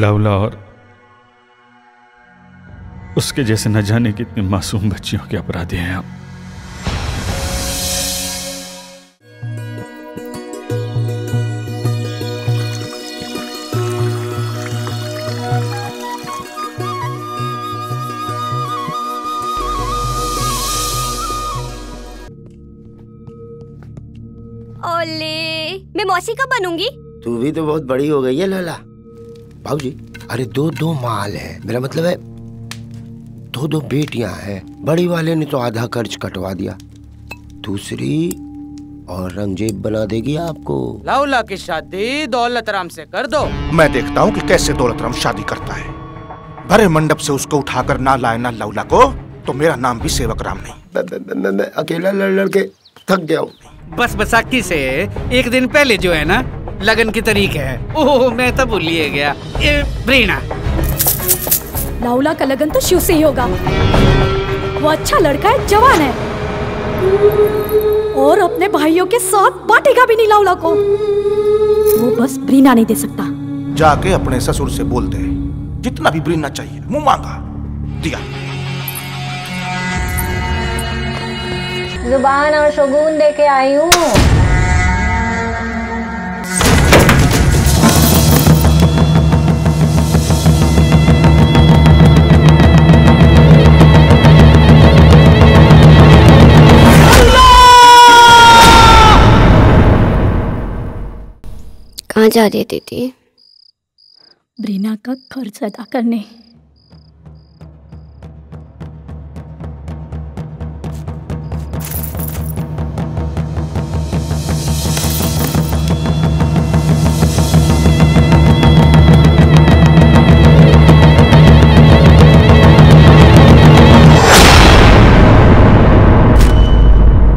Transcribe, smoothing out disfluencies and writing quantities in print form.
लावला और उसके जैसे न जाने कितने मासूम बच्चियों के अपराधी हैं आप। मैं मौसी कब बनूंगी? तू भी तो बहुत बड़ी हो गई है लाला। भाऊजी, अरे दो दो माल है, मेरा मतलब है दो दो बेटियां हैं। बड़ी वाले ने तो आधा कर्ज कटवा दिया, दूसरी और रंगजेब बना देगी आपको। लाला की शादी दौलतराम से कर दो। मैं देखता हूँ कि कैसे दौलतराम शादी करता है। भरे मंडप से उसको उठाकर ना लाए ना लौला को, तो मेरा नाम भी सेवक राम नहीं। अकेला लड़के थक गया। बस बसाखी से एक दिन पहले जो है ना लगन की तारीख है। ओह, मैं तो भूल ही गया। ये ब्रीना, लाउला का लगन तो शिव से ही होगा। वो अच्छा लड़का है, जवान है और अपने भाइयों के साथ बांटेगा भी नहीं लाउला को। वो बस ब्रीना नहीं दे सकता। जाके अपने ससुर से बोलते हैं जितना भी ब्रीना चाहिए मुँह मांगा दिया। जुबान और शगुन देके आई हूँ। कहाँ जा रही थी? ब्रीना का कर्ज अदा करने।